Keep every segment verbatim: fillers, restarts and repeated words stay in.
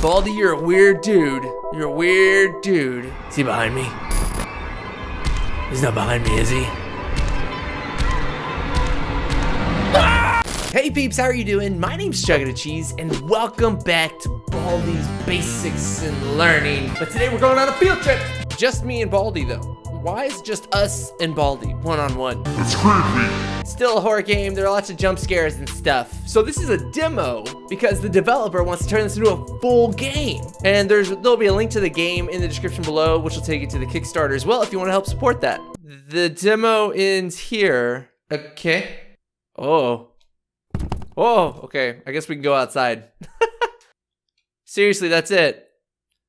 Baldi, you're a weird dude. You're a weird dude. Is he behind me? He's not behind me, is he? Ah! Hey peeps, how are you doing? My name's Chugada Cheese, and welcome back to Baldi's Basics and Learning. But today we're going on a field trip. Just me and Baldi, though. Why is just us and Baldi one-on-one? It's creepy. Still a horror game. There are lots of jump scares and stuff. So this is a demo because the developer wants to turn this into a full game. And there's there'll be a link to the game in the description below, which will take you to the Kickstarter as well if you want to help support that. The demo ends here. Okay. Oh. Oh, okay. I guess we can go outside. Seriously, that's it.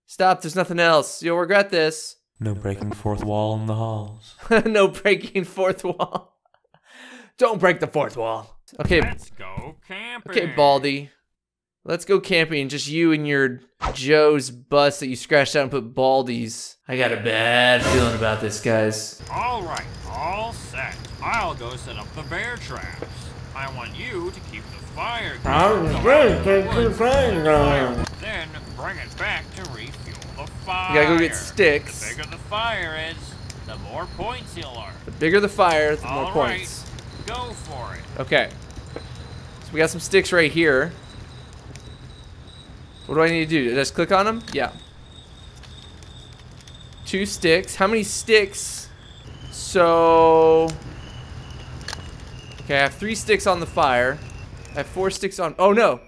Stop, there's nothing else. You'll regret this. No breaking fourth wall in the halls. No breaking fourth wall. Don't break the fourth wall. Okay. Let's go camping. Okay, Baldi. Let's go camping. Just you and your Joe's bus that you scratched out and put Baldi's. I got a bad feeling about this, guys. All right, all set. I'll go set up the bear traps. I want you to keep the fire going. I'm going to keep the fire going. Then bring it back to refuel. Fire. You gotta go get sticks. The bigger the fire is, the more points you'll earn. The bigger the fire, the All more right. points. Go for it. Okay. So we got some sticks right here. What do I need to do? Just click on them? Yeah. Two sticks. How many sticks? So. Okay, I have three sticks on the fire. I have four sticks on. Oh no!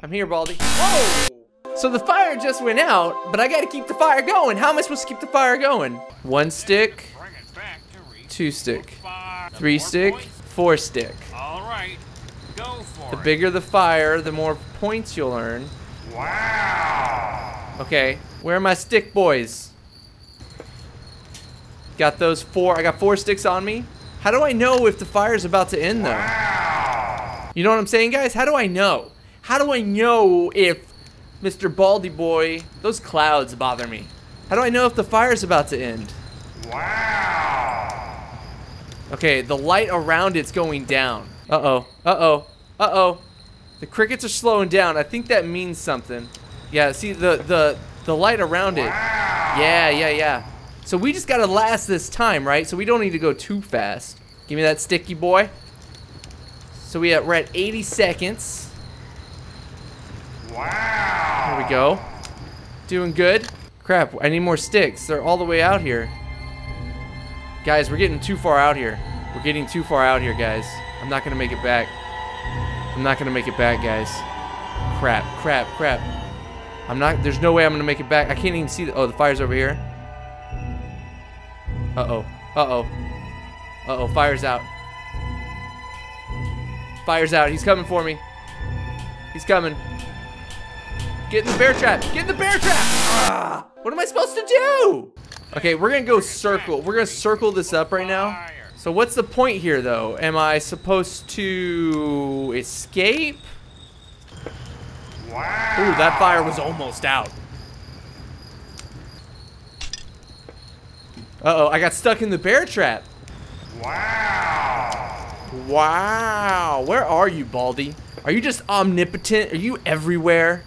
I'm here, Baldi. Whoa! So the fire just went out, but I gotta keep the fire going. How am I supposed to keep the fire going? One stick, two stick, three stick, four stick. All right, go for it. The bigger the fire, the more points you'll earn. Wow. Okay, where are my stick boys? Got those four, I got four sticks on me. How do I know if the fire's about to end though? Wow. You know what I'm saying, guys? How do I know? How do I know if Mister Baldi boy, those clouds bother me. How do I know if the fire's about to end? Wow. Okay, the light around it's going down. Uh-oh, uh-oh, uh-oh. The crickets are slowing down. I think that means something. Yeah, see the the, the light around it. Wow. Yeah, yeah, yeah. So we just gotta last this time, right? So we don't need to go too fast. Give me that sticky boy. So we have, we're at eighty seconds. Wow. Here we go. Doing good. Crap, I need more sticks. They're all the way out here. Guys, we're getting too far out here. We're getting too far out here, guys. I'm not gonna make it back. I'm not gonna make it back, guys. Crap, crap, crap. I'm not, there's no way I'm gonna make it back. I can't even see the, oh, the fire's over here. Uh-oh, uh-oh. Uh-oh, fire's out. Fire's out, he's coming for me. He's coming. Get in the bear trap! Get in the bear trap! Ah, what am I supposed to do? Okay, we're gonna go circle. We're gonna circle this up right now. So what's the point here, though? Am I supposed to escape? Wow! Ooh, that fire was almost out. Uh-oh, I got stuck in the bear trap. Wow! Wow! Where are you, Baldi? Are you just omnipotent? Are you everywhere?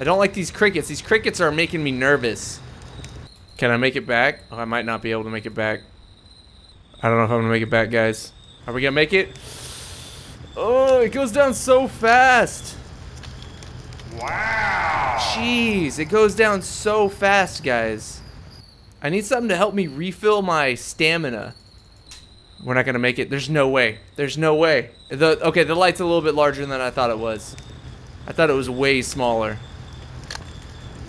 I don't like these crickets. These crickets are making me nervous. Can I make it back? Oh, I might not be able to make it back. I don't know if I'm gonna make it back, guys. Are we gonna make it? Oh, it goes down so fast. Wow. Jeez, it goes down so fast, guys. I need something to help me refill my stamina. We're not gonna make it. There's no way. There's no way. The, okay, the light's a little bit larger than I thought it was. I thought it was way smaller.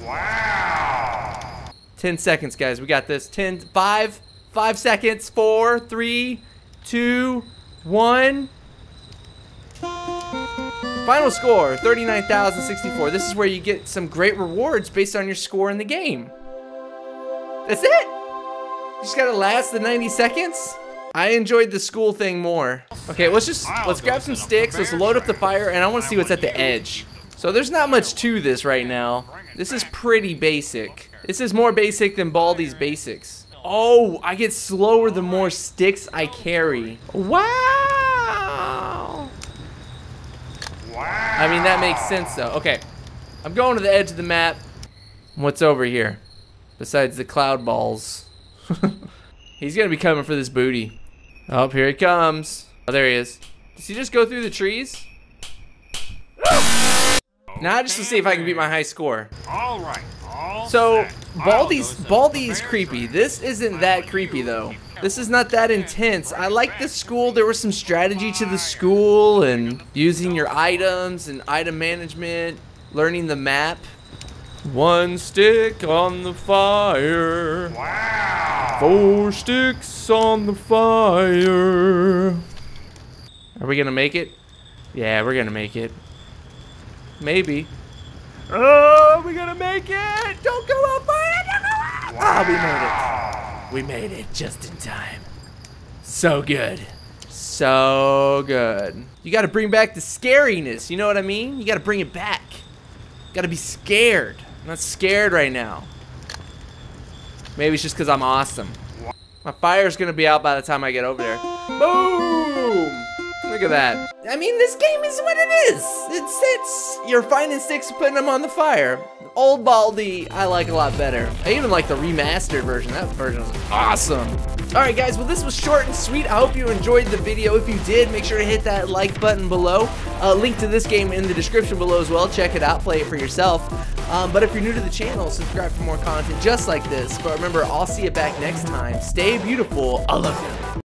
Wow! Ten seconds, guys. We got this. Ten, five, five seconds. Four, three, two, one. Final score: thirty-nine thousand sixty-four. This is where you get some great rewards based on your score in the game. That's it. You just gotta last the ninety seconds. I enjoyed the school thing more. Okay, let's just let's grab some sticks. Let's load up the fire, and I want to see what's at the edge. So there's not much to this right now. This is pretty basic. This is more basic than Baldi's Basics. Oh, I get slower the more sticks I carry. Wow! Wow! I mean, that makes sense though. Okay, I'm going to the edge of the map. What's over here? Besides the cloud balls. He's gonna be coming for this booty. Oh, here he comes. Oh, there he is. Does he just go through the trees? Oh! Now just to see if I can beat my high score. All right. All so Baldi's Baldi's creepy. This isn't that creepy though. This is not that intense. I like the school. There was some strategy to the school and using your items and item management, learning the map. One stick on the fire. Wow. Four sticks on the fire. Are we gonna make it? Yeah, we're gonna make it. Maybe. Oh, we're gonna make it! Don't go on fire! Don't go on! Ah, we made it. We made it just in time. So good. So good. You gotta bring back the scariness, you know what I mean? You gotta bring it back. You gotta be scared. I'm not scared right now. Maybe it's just because I'm awesome. My fire's gonna be out by the time I get over there. Boom! Look at that. I mean, this game is what it is. It's, it's, you're finding sticks and putting them on the fire. Old Baldi, I like a lot better. I even like the remastered version. That version was awesome. All right, guys, well, this was short and sweet. I hope you enjoyed the video. If you did, make sure to hit that like button below. Uh, link to this game in the description below as well. Check it out, play it for yourself. Um, but if you're new to the channel, subscribe for more content just like this. But remember, I'll see you back next time. Stay beautiful. I love you.